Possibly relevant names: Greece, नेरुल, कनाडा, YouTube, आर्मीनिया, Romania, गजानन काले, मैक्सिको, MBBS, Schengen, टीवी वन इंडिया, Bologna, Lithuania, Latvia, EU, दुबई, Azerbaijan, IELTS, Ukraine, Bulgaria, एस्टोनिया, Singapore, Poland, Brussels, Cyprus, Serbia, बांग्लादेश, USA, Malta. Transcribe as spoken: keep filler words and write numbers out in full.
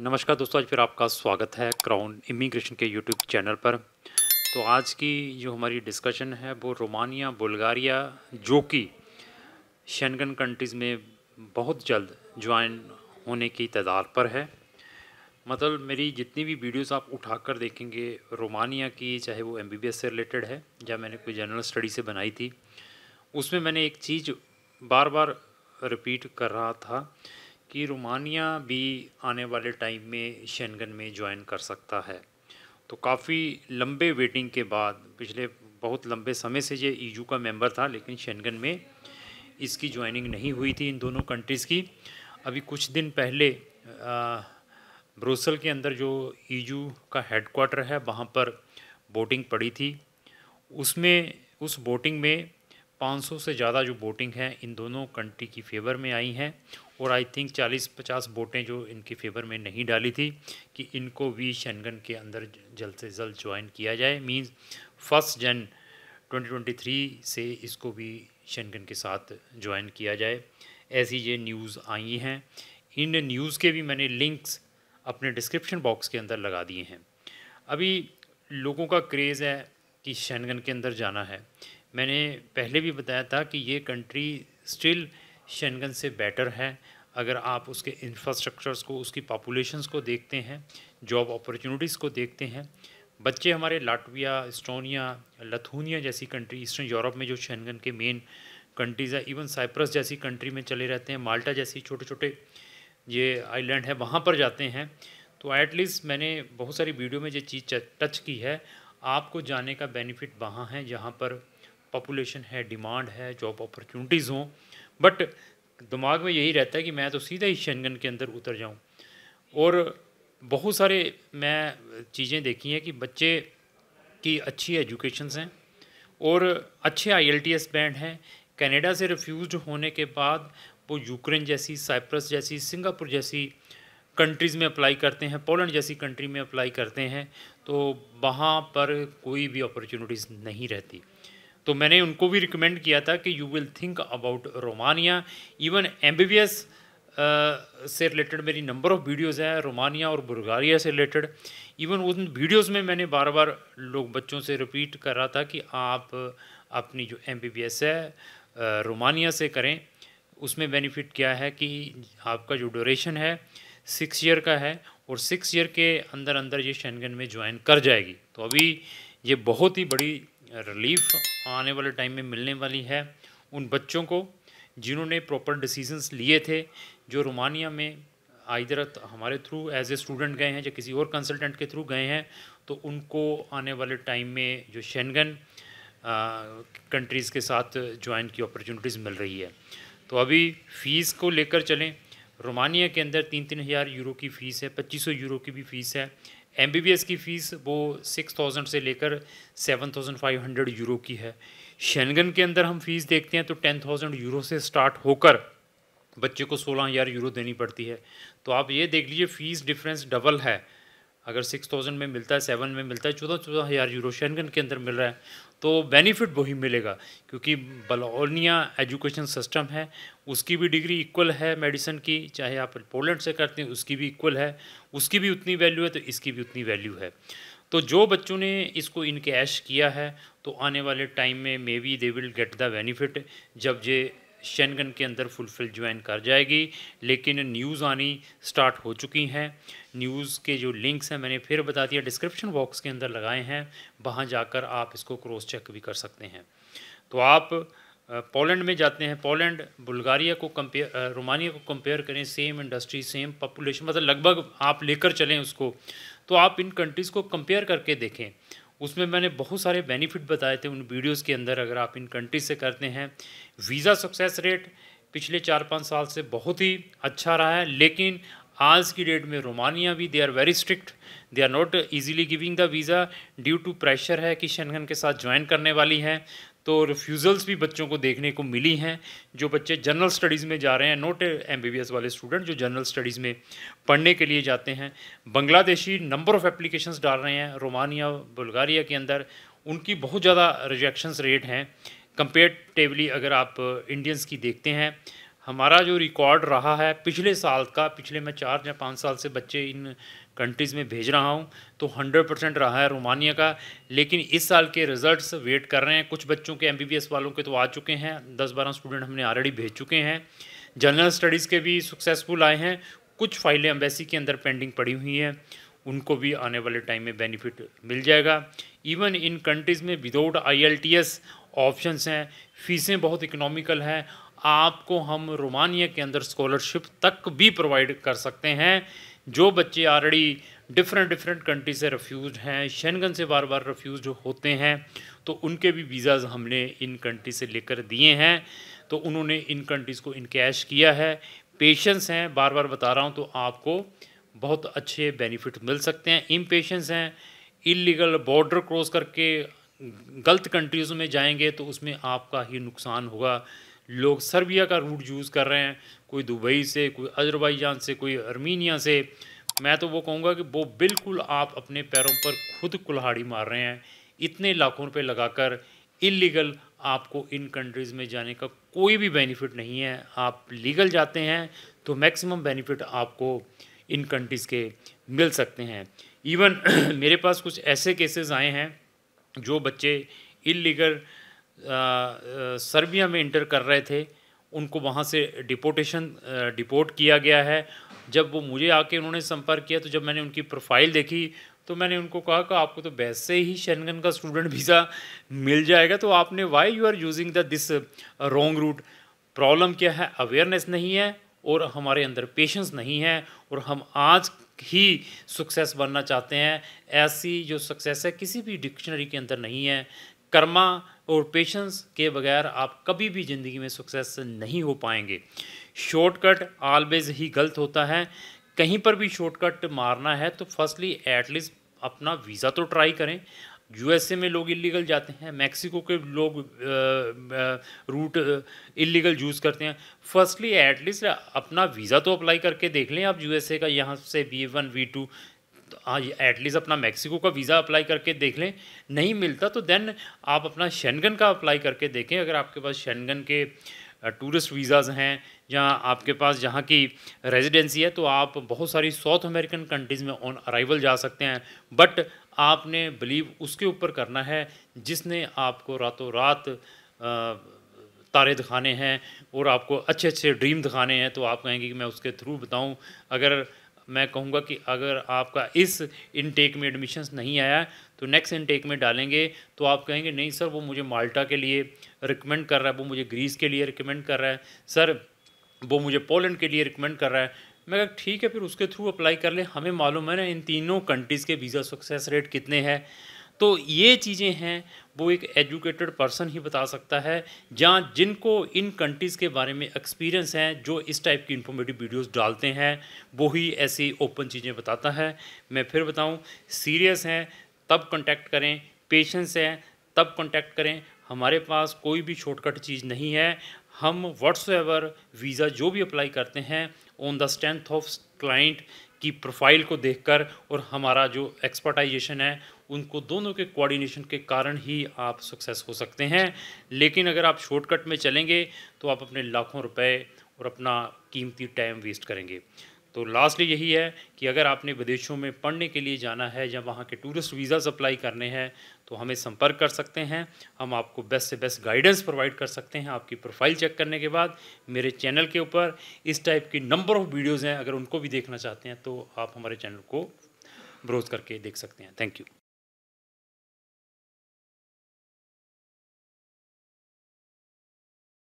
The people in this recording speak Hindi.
नमस्कार दोस्तों, आज फिर आपका स्वागत है क्राउन इमिग्रेशन के यूट्यूब चैनल पर। तो आज की जो हमारी डिस्कशन है वो रोमानिया, बुल्गारिया जो कि शेंगन कंट्रीज़ में बहुत जल्द ज्वाइन होने की तदार पर है। मतलब मेरी जितनी भी वीडियोस आप उठाकर देखेंगे रोमानिया की, चाहे वो एमबीबीएस से रिलेटेड है या मैंने कोई जनरल स्टडी से बनाई थी, उसमें मैंने एक चीज़ बार बार रिपीट कर रहा था कि रोमानिया भी आने वाले टाइम में शेंगन में ज्वाइन कर सकता है। तो काफ़ी लंबे वेटिंग के बाद, पिछले बहुत लंबे समय से ये ईयू का मेंबर था लेकिन शेंगन में इसकी ज्वाइनिंग नहीं हुई थी इन दोनों कंट्रीज़ की। अभी कुछ दिन पहले ब्रुसेल्स के अंदर जो ईयू का हेडक्वार्टर है वहाँ पर बोटिंग पड़ी थी। उसमें उस बोटिंग में पाँच सौ से ज़्यादा जो बोटिंग है इन दोनों कंट्री की फेवर में आई हैं और आई थिंक चालीस पचास बोटें जो इनके फेवर में नहीं डाली थी कि इनको भी शेंगन के अंदर जल्द से जल्द ज्वाइन किया जाए। मींस फर्स्ट जन दो हज़ार तेईस से इसको भी शेंगन के साथ ज्वाइन किया जाए, ऐसी ये न्यूज़ आई हैं। इन न्यूज़ के भी मैंने लिंक्स अपने डिस्क्रिप्शन बॉक्स के अंदर लगा दिए हैं। अभी लोगों का क्रेज़ है कि शेंगन के अंदर जाना है। मैंने पहले भी बताया था कि ये कंट्री स्टिल शेंगन से बेटर है अगर आप उसके इंफ्रास्ट्रक्चर्स को, उसकी पॉपुलेशंस को देखते हैं, जॉब अपॉर्चुनिटीज़ को देखते हैं। बच्चे हमारे लाटविया, एस्टोनिया, लिथुआनिया जैसी कंट्री ईस्टर्न यूरोप में जो शेंगन के मेन कंट्रीज़ है, इवन साइप्रस जैसी कंट्री में चले रहते हैं, माल्टा जैसी छोटे छोटे ये आइलैंड है वहाँ पर जाते हैं। तो एटलीस्ट मैंने बहुत सारी वीडियो में ये चीज़ टच की है, आपको जाने का बेनिफिट वहाँ है जहाँ पर पॉपुलेशन है, डिमांड है, जॉब अपॉर्चुनिटीज़ हों। बट दिमाग में यही रहता है कि मैं तो सीधा ही शेंगन के अंदर उतर जाऊं। और बहुत सारे मैं चीज़ें देखी हैं कि बच्चे की अच्छी एजुकेशंस हैं और अच्छे आईएलटीएस बैंड हैं। कनाडा से रिफ्यूज़ होने के बाद वो यूक्रेन जैसी, साइप्रस जैसी, सिंगापुर जैसी कंट्रीज़ में अप्लाई करते हैं, पोलैंड जैसी कंट्री में अप्लाई करते हैं। तो वहाँ पर कोई भी अपॉर्चुनिटीज़ नहीं रहती। तो मैंने उनको भी रिकमेंड किया था कि you will think about Romania. Even MBBS से रिलेटेड मेरी नंबर ऑफ़ वीडियोस है रोमानिया और बुल्गारिया से रिलेटेड। इवन उन वीडियोस में मैंने बार बार लोग बच्चों से रिपीट कर रहा था कि आप अपनी जो एमबीबीएस है रोमानिया से करें। उसमें बेनिफिट क्या है कि आपका जो ड्यूरेशन है सिक्स ईयर का है और सिक्स ईयर के अंदर अंदर ये शेंगन में ज्वाइन कर जाएगी। तो अभी ये बहुत ही बड़ी रिलीफ आने वाले टाइम में मिलने वाली है उन बच्चों को जिन्होंने प्रॉपर डिसीजंस लिए थे, जो रोमानिया में आइदर हमारे थ्रू एज ए स्टूडेंट गए हैं या किसी और कंसल्टेंट के थ्रू गए हैं। तो उनको आने वाले टाइम में जो शेंगन कंट्रीज़ के साथ ज्वाइन की अपॉर्चुनिटीज़ मिल रही है। तो अभी फ़ीस को लेकर चलें, रोमानिया के अंदर तीन तीन हज़ार यूरो की फ़ीस है, पच्चीस सौ यूरो की भी फ़ीस है। एमबीबीएस की फ़ीस वो सिक्स थाउजेंड से लेकर seven thousand five hundred euro की है। शेंगन के अंदर हम फीस देखते हैं तो टेन थाउजेंड यूरो से स्टार्ट होकर बच्चे को सोलह हज़ार यूरो देनी पड़ती है। तो आप ये देख लीजिए फ़ीस डिफरेंस डबल है। अगर सिक्स थाउजेंड में मिलता है, सेवन में मिलता है, चौदह चौदह हज़ार यूरो शेंगन के अंदर मिल रहा है। तो बेनिफिट वही मिलेगा क्योंकि बोलोनिया एजुकेशन सिस्टम है, उसकी भी डिग्री इक्वल है मेडिसिन की। चाहे आप पोलैंड से करते हैं उसकी भी इक्वल है, उसकी भी उतनी वैल्यू है तो इसकी भी उतनी वैल्यू है। तो जो बच्चों ने इसको इनकैश किया है तो आने वाले टाइम में maybe they will get the benefit जब ये शेंगन के अंदर फुलफिल ज्वाइन कर जाएगी। लेकिन न्यूज़ आनी स्टार्ट हो चुकी हैं। न्यूज़ के जो लिंक्स हैं मैंने फिर बता दिया डिस्क्रिप्शन बॉक्स के अंदर लगाए हैं, वहाँ जाकर आप इसको क्रॉस चेक भी कर सकते हैं। तो आप पोलैंड में जाते हैं, पोलैंड बुल्गारिया को कंपेयर, रोमानिया को कंपेयर करें, सेम इंडस्ट्री, सेम पॉपुलेशन, मतलब लगभग आप लेकर चलें उसको। तो आप इन कंट्रीज़ को कंपेयर करके देखें। उसमें मैंने बहुत सारे बेनिफिट बताए थे उन वीडियोस के अंदर। अगर आप इन कंट्रीज से करते हैं, वीज़ा सक्सेस रेट पिछले चार पाँच साल से बहुत ही अच्छा रहा है। लेकिन आज की डेट में रोमानिया भी they are very strict, they are not easily giving the visa due to pressure है कि शेंगन के साथ ज्वाइन करने वाली है। तो रिफ्यूज़ल्स भी बच्चों को देखने को मिली हैं जो बच्चे जनरल स्टडीज़ में जा रहे हैं, नॉट एमबीबीएस वाले स्टूडेंट जो जनरल स्टडीज़ में पढ़ने के लिए जाते हैं। बांग्लादेशी नंबर ऑफ़ एप्लीकेशंस डाल रहे हैं रोमानिया, बुल्गारिया के अंदर, उनकी बहुत ज़्यादा रिजेक्शंस रेट हैं कंपेरेटिवली। अगर आप इंडियंस की देखते हैं, हमारा जो रिकॉर्ड रहा है पिछले साल का, पिछले मैं चार या पाँच साल से बच्चे इन कंट्रीज़ में भेज रहा हूं, तो सौ परसेंट रहा है रोमानिया का। लेकिन इस साल के रिज़ल्ट्स वेट कर रहे हैं, कुछ बच्चों के एमबीबीएस वालों के तो आ चुके हैं, दस बारह स्टूडेंट हमने ऑलरेडी भेज चुके हैं, जनरल स्टडीज़ के भी सक्सेसफुल आए हैं, कुछ फाइलें एम्बेसी के अंदर पेंडिंग पड़ी हुई हैं, उनको भी आने वाले टाइम में बेनिफिट मिल जाएगा। इवन इन कंट्रीज़ में विदाउट आईईएलटीएस ऑप्शंस हैं, फीसें बहुत इकोनॉमिकल हैं, आपको हम रोमानिया के अंदर स्कॉलरशिप तक भी प्रोवाइड कर सकते हैं। जो बच्चे ऑलरेडी डिफरेंट डिफरेंट कंट्री से रिफ्यूज़ हैं, शेंगन से बार बार रिफ्यूज़ होते हैं, तो उनके भी वीज़ाज़ हमने इन कंट्री से लेकर दिए हैं, तो उन्होंने इन कंट्रीज़ को इनकैश किया है। पेशेंस हैं, बार बार बता रहा हूँ, तो आपको बहुत अच्छे बेनिफिट मिल सकते हैं। इम्पेशेंस हैं, इलीगल बॉर्डर क्रॉस करके गलत कंट्रीज़ में जाएंगे तो उसमें आपका ही नुकसान होगा। लोग सर्बिया का रूट यूज़ कर रहे हैं, कोई दुबई से, कोई अजरबैजान से, कोई आर्मीनिया से। मैं तो वो कहूँगा कि वो बिल्कुल आप अपने पैरों पर खुद कुल्हाड़ी मार रहे हैं। इतने लाखों रुपये लगाकर इलीगल आपको इन कंट्रीज़ में जाने का कोई भी बेनिफिट नहीं है। आप लीगल जाते हैं तो मैक्सिमम बेनिफिट आपको इन कंट्रीज़ के मिल सकते हैं। इवन मेरे पास कुछ ऐसे केसेस आए हैं जो बच्चे इलीगल सर्बिया में इंटर कर रहे थे, उनको वहाँ से डिपोर्टेशन डिपोर्ट किया गया है। जब वो मुझे आके उन्होंने संपर्क किया, तो जब मैंने उनकी प्रोफाइल देखी तो मैंने उनको कहा कि आपको तो वैसे ही शेंगन का स्टूडेंट वीज़ा मिल जाएगा, तो आपने why you are using the this wrong route. Problem क्या है? अवेयरनेस नहीं है और हमारे अंदर पेशेंस नहीं है, और हम आज ही सक्सेस बनना चाहते हैं। ऐसी जो सक्सेस है किसी भी डिक्शनरी के अंदर नहीं है। कर्मा और पेशेंस के बगैर आप कभी भी ज़िंदगी में सक्सेस नहीं हो पाएंगे। शॉर्टकट ऑलवेज ही गलत होता है। कहीं पर भी शॉर्टकट मारना है तो फर्स्टली एटलीस्ट अपना वीज़ा तो ट्राई करें। यूएसए में लोग इलीगल जाते हैं, मैक्सिको के लोग रूट इलीगल यूज़ करते हैं। फर्स्टली एटलीस्ट अपना वीज़ा तो अप्लाई करके देख लें आप। यूएसए का यहाँ से B one B two at least अपना मैक्सिको का वीज़ा अप्लाई करके देख लें। नहीं मिलता तो देन आप अपना शेंगन का अप्लाई करके देखें। अगर आपके पास शेंगन के टूरिस्ट वीज़ाज़ हैं, जहाँ आपके पास जहाँ की रेजिडेंसी है, तो आप बहुत सारी साउथ अमेरिकन कंट्रीज़ में ऑन अराइवल जा सकते हैं। बट आपने बिलीव उसके ऊपर करना है जिसने आपको रातों रात तारे दिखाने हैं और आपको अच्छे अच्छे ड्रीम दिखाने हैं, तो आप कहेंगे कि मैं उसके थ्रू बताऊँ। अगर मैं कहूँगा कि अगर आपका इस इनटेक में एडमिशन्स नहीं आया तो नेक्स्ट इनटेक में डालेंगे, तो आप कहेंगे नहीं सर, वो मुझे माल्टा के लिए रिकमेंड कर रहा है, वो मुझे ग्रीस के लिए रिकमेंड कर रहा है, सर वो मुझे पोलैंड के लिए रिकमेंड कर रहा है। मैं कहा ठीक है, फिर उसके थ्रू अप्लाई कर ले। हमें मालूम है ना इन तीनों कंट्रीज़ के वीज़ा सक्सेस रेट कितने हैं। तो ये चीज़ें हैं वो एक एजुकेटेड पर्सन ही बता सकता है, जहाँ जिनको इन कंट्रीज़ के बारे में एक्सपीरियंस हैं, जो इस टाइप की इंफॉर्मेटिव वीडियोस डालते हैं, वो ही ऐसी ओपन चीज़ें बताता है। मैं फिर बताऊं, सीरियस हैं तब कांटेक्ट करें, पेशेंस हैं तब कांटेक्ट करें। हमारे पास कोई भी शॉर्टकट चीज़ नहीं है। हम व्हाट्सएवर वीज़ा जो भी अप्लाई करते हैं on the strength of client की प्रोफाइल को देखकर, और हमारा जो एक्सपर्टाइजेशन है उनको दोनों के कोऑर्डिनेशन के कारण ही आप सक्सेस हो सकते हैं। लेकिन अगर आप शॉर्टकट में चलेंगे तो आप अपने लाखों रुपए और अपना कीमती टाइम वेस्ट करेंगे। तो लास्टली यही है कि अगर आपने विदेशों में पढ़ने के लिए जाना है या वहाँ के टूरिस्ट वीज़ाज़ अप्लाई करने हैं, तो हमें संपर्क कर सकते हैं। हम आपको बेस्ट से बेस्ट गाइडेंस प्रोवाइड कर सकते हैं। आपकी प्रोफाइल चेक करने के बाद मेरे चैनल के ऊपर इस टाइप की नंबर ऑफ़ वीडियोज़ हैं, अगर उनको भी देखना चाहते हैं तो आप हमारे चैनल को ब्राउज़ करके देख सकते हैं। Thank you.